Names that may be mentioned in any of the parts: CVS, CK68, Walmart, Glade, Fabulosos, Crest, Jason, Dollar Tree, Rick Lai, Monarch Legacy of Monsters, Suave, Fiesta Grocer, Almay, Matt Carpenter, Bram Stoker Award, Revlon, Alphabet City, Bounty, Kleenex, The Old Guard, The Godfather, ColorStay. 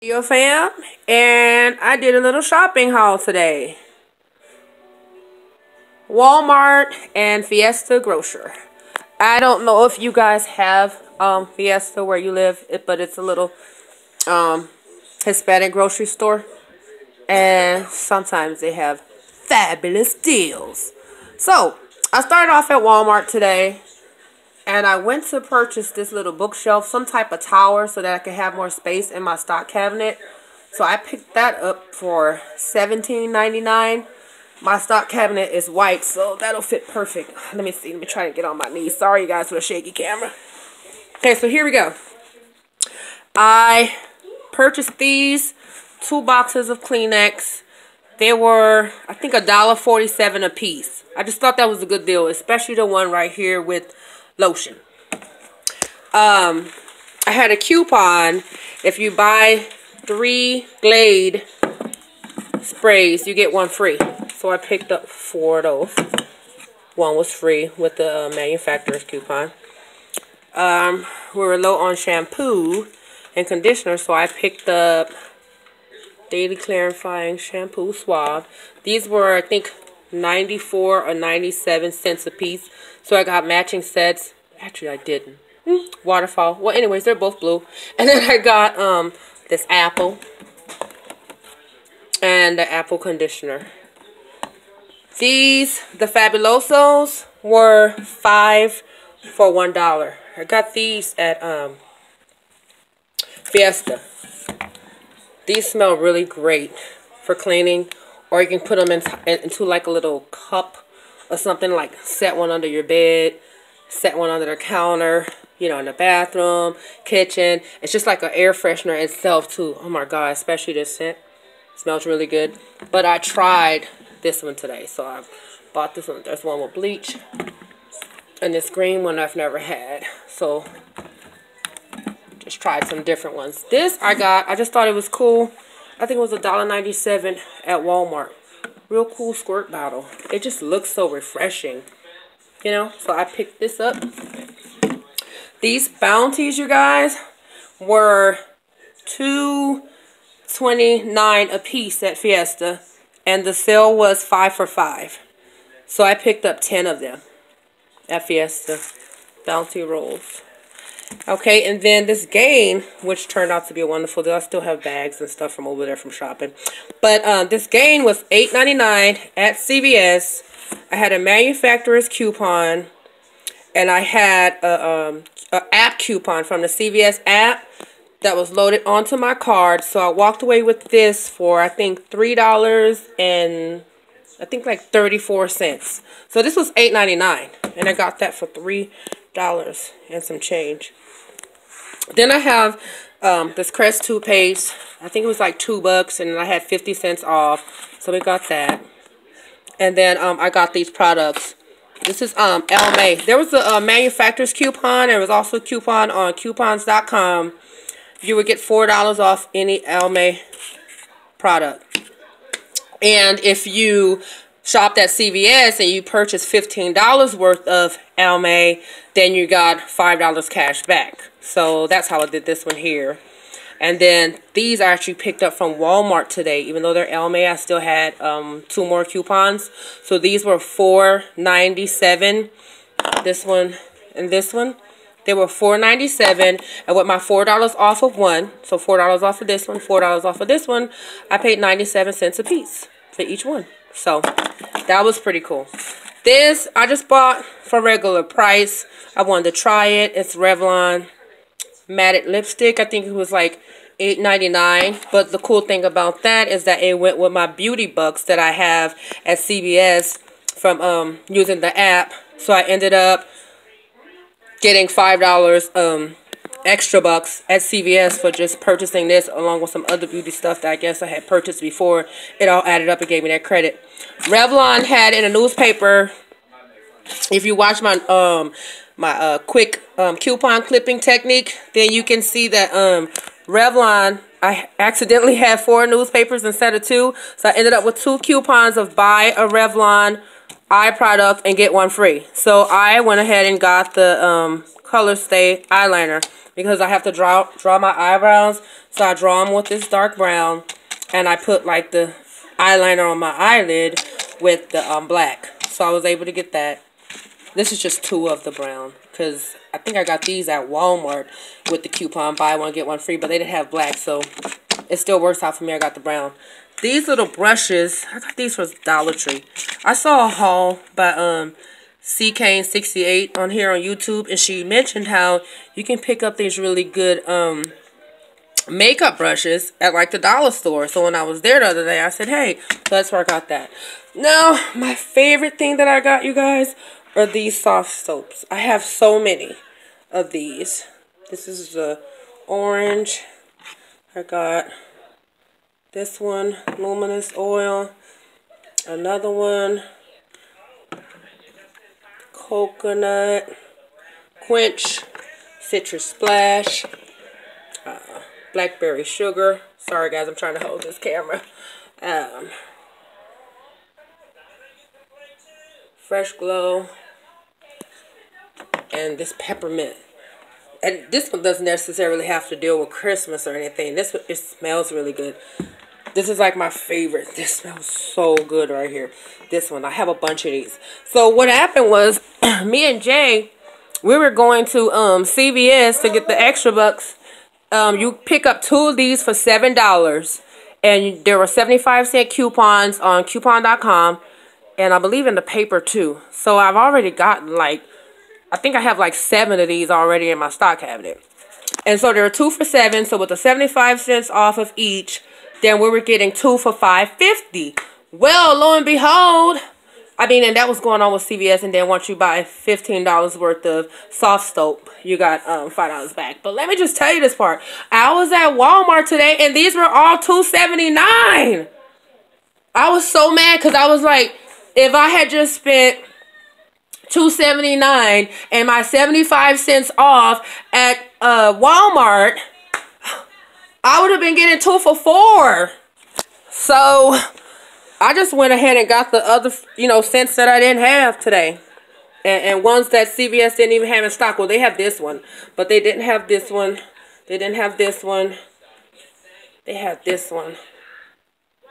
Yo fam, and I did a little shopping haul today. Walmart and Fiesta Grocer. I don't know if you guys have Fiesta where you live, but it's a little Hispanic grocery store, and sometimes they have fabulous deals. So I started off at Walmart today, and I went to purchase this little bookshelf, some type of tower, so that I could have more space in my stock cabinet. So I picked that up for $17.99. My stock cabinet is white, so that'll fit perfect. Let me see. Let me try to get on my knees. Sorry, you guys, for the shaky camera. Okay, so here we go. I purchased these two boxes of Kleenex. They were, I think, $1.47 a piece. I just thought that was a good deal, especially the one right here with lotion. I had a coupon. If you buy 3 Glade sprays, you get 1 free. So I picked up 4 of those. 1 was free with the manufacturer's coupon. We were low on shampoo and conditioner, so I picked up Daily Clarifying Shampoo Suave. These were, I think, 94 or 97 cents a piece. So I got matching sets. Actually, I didn't. Waterfall. Well, anyways, they're both blue. And then I got this apple and the apple conditioner. These, the Fabulosos, were 5 for $1. I got these at Fiesta. These smell really great for cleaning. Or you can put them into like a little cup or something, like set one under your bed, set one under the counter, you know, in the bathroom, kitchen. It's just like an air freshener itself too. Oh my God, especially this scent. It smells really good. But I tried this one today, so I bought this one. There's one with bleach and this green one I've never had. So just tried some different ones. This I got, I just thought it was cool. I think it was $1.97 at Walmart. Real cool squirt bottle. It just looks so refreshing, you know? So I picked this up. These Bounties, you guys, were $2.29 a piece at Fiesta. And the sale was 5 for $5. So I picked up 10 of them at Fiesta. Bounty rolls. Okay, and then this Gain, which turned out to be a wonderful deal. I still have bags and stuff from over there from shopping. But this Gain was $8.99 at CVS. I had a manufacturer's coupon, and I had an app coupon from the CVS app that was loaded onto my card. So I walked away with this for, I think, $3 and I think like 34 cents. So this was $8.99, and I got that for $3 and some change. Then I have this Crest toothpaste. I think it was like $2, and I had 50 cents off, so we got that. And then I got these products. This is Almay. There was a manufacturer's coupon. There was also a coupon on coupons.com. You would get $4 off any Almay product. And if you shopped at CVS and you purchased $15 worth of Almay, then you got $5 cash back. So that's how I did this one here. And then these I actually picked up from Walmart today. Even though they're Almay, I still had 2 more coupons. So these were $4.97. This one and this one. They were $4.97, and with my $4 off of one, so $4 off of this one, $4 off of this one, I paid 97 cents a piece for each one. So that was pretty cool. This I just bought for regular price. I wanted to try it. It's Revlon matted lipstick. I think it was like $8.99. But the cool thing about that is that it went with my beauty bucks that I have at CVS from using the app. So I ended up getting $5 extra bucks at CVS for just purchasing this, along with some other beauty stuff that I guess I had purchased before. It all added up and gave me that credit. Revlon had in a newspaper, if you watch my quick coupon clipping technique, then you can see that Revlon, I accidentally had 4 newspapers instead of 2, so I ended up with 2 coupons of buy a Revlon eye product and get 1 free. So I went ahead and got the ColorStay eyeliner because I have to draw my eyebrows. So I draw them with this dark brown, and I put like the eyeliner on my eyelid with the black. So I was able to get that. This is just two of the brown because I think I got these at Walmart with the coupon buy one get one free, but they didn't have black, so it still works out for me. I got the brown. These little brushes, I got these from Dollar Tree. I saw a haul by CK68 on here on YouTube, and she mentioned how you can pick up these really good makeup brushes at like the dollar store. So when I was there the other day, I said, hey, that's where I got that. Now, my favorite thing that I got, you guys, are these soft soaps. I have so many of these. This is the orange. I got this one, luminous oil, another one, coconut, quench, citrus splash, blackberry sugar. Sorry guys, I'm trying to hold this camera. Fresh glow, and this peppermint. And this one doesn't necessarily have to deal with Christmas or anything. This one, it smells really good. This is like my favorite. This smells so good right here. This one, I have a bunch of these. So what happened was, me and Jay, we were going to CVS to get the extra bucks. You pick up two of these for $7, and there were 75-cent coupons on coupon.com, and I believe in the paper too. So I've already gotten like, I think I have like 7 of these already in my stock cabinet. And so there are 2 for $7. So with the 75 cents off of each, then we were getting 2 for $5.50. Well, lo and behold, I mean, and that was going on with CVS. And then once you buy $15 worth of soft soap, you got $5 back. But let me just tell you this part. I was at Walmart today, and these were all $2.79. I was so mad because I was like, if I had just spent $2.79 and my 75 cents off at Walmart, I would have been getting 2 for $4. So I just went ahead and got the other, you know, cents that I didn't have today, and ones that CVS didn't even have in stock. Well, they have this one, but they didn't have this one. They didn't have this one. They had this one.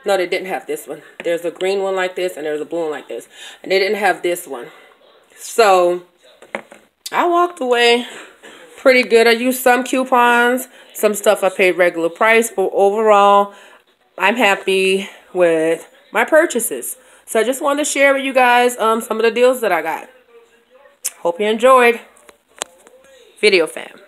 No, they didn't have this one. There's a green one like this, and there's a blue one like this, and they didn't have this one. So I walked away pretty good. I used some coupons, some stuff I paid regular price, but overall I'm happy with my purchases. So I just wanted to share with you guys some of the deals that I got. Hope you enjoyed. Video fam.